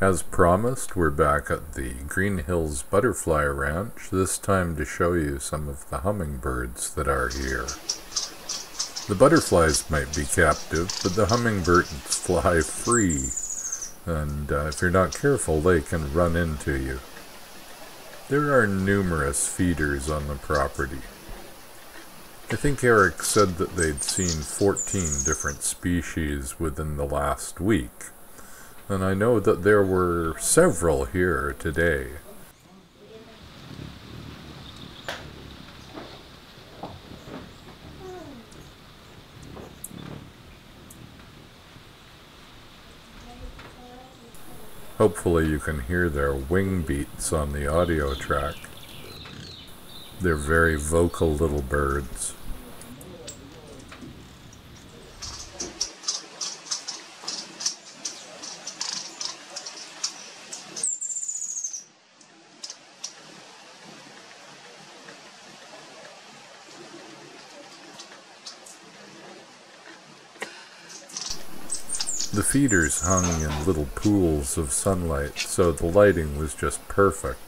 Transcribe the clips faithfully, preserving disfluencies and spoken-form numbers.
As promised, we're back at the Green Hills Butterfly Ranch, this time to show you some of the hummingbirds that are here. The butterflies might be captive, but the hummingbirds fly free, and uh, if you're not careful, they can run into you. There are numerous feeders on the property. I think Eric said that they'd seen fourteen different species within the last week, and I know that there were several here today. Hopefully you can hear their wing beats on the audio track. They're very vocal little birds. The feeders hung in little pools of sunlight, so the lighting was just perfect.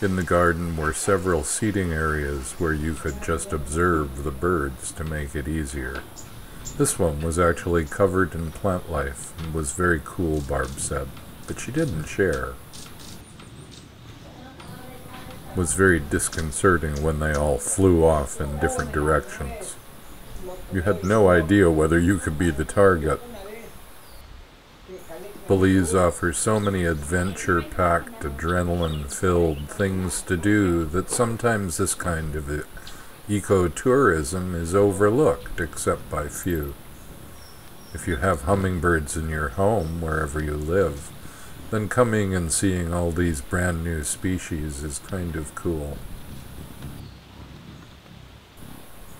In the garden were several seating areas where you could just observe the birds to make it easier. This one was actually covered in plant life and was very cool, Barb said, but she didn't share. Was very disconcerting when they all flew off in different directions. You had no idea whether you could be the target. Belize offers so many adventure-packed, adrenaline-filled things to do that sometimes this kind of ecotourism is overlooked, except by few. If you have hummingbirds in your home, wherever you live, then coming and seeing all these brand new species is kind of cool.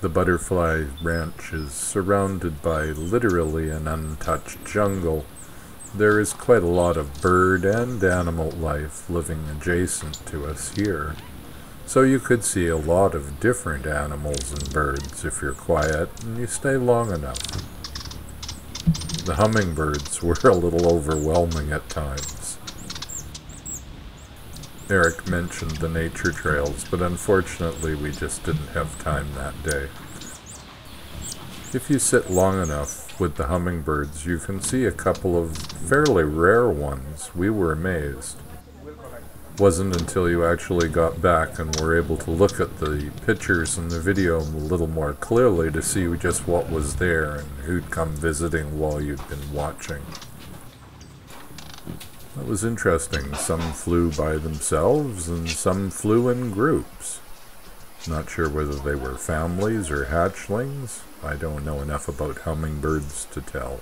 The butterfly ranch is surrounded by literally an untouched jungle. There is quite a lot of bird and animal life living adjacent to us here, so you could see a lot of different animals and birds if you're quiet and you stay long enough. The hummingbirds were a little overwhelming at times. Eric mentioned the nature trails, but unfortunately we just didn't have time that day. If you sit long enough with the hummingbirds, you can see a couple of fairly rare ones. We were amazed. It wasn't until you actually got back and were able to look at the pictures and the video a little more clearly to see just what was there and who'd come visiting while you'd been watching. That was interesting. Some flew by themselves and some flew in groups. Not sure whether they were families or hatchlings. I don't know enough about hummingbirds to tell.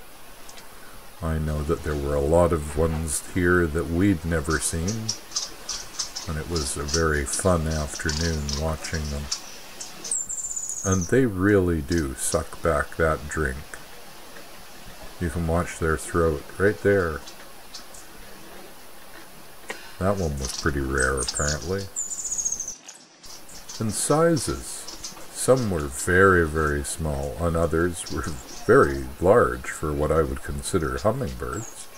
I know that there were a lot of ones here that we'd never seen, and it was a very fun afternoon watching them. And they really do suck back that drink. You can watch their throat right there. That one was pretty rare, apparently. And sizes. Some were very, very small, and others were very large for what I would consider hummingbirds.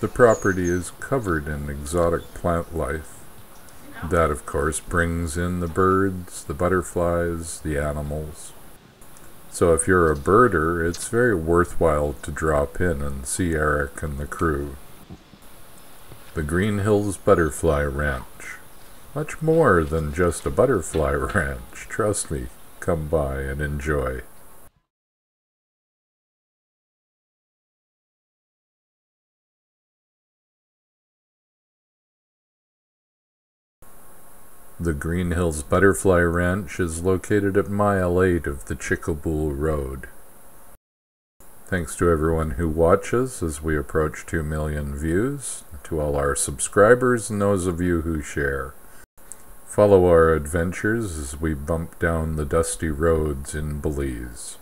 The property is covered in exotic plant life. That, of course, brings in the birds, the butterflies, the animals. So if you're a birder, it's very worthwhile to drop in and see Eric and the crew. The Green Hills Butterfly Ranch. Much more than just a butterfly ranch. Trust me, come by and enjoy. The Green Hills Butterfly Ranch is located at mile eight of the Chickabool Road. Thanks to everyone who watches as we approach two million views, to all our subscribers and those of you who share. Follow our adventures as we bump down the dusty roads in Belize.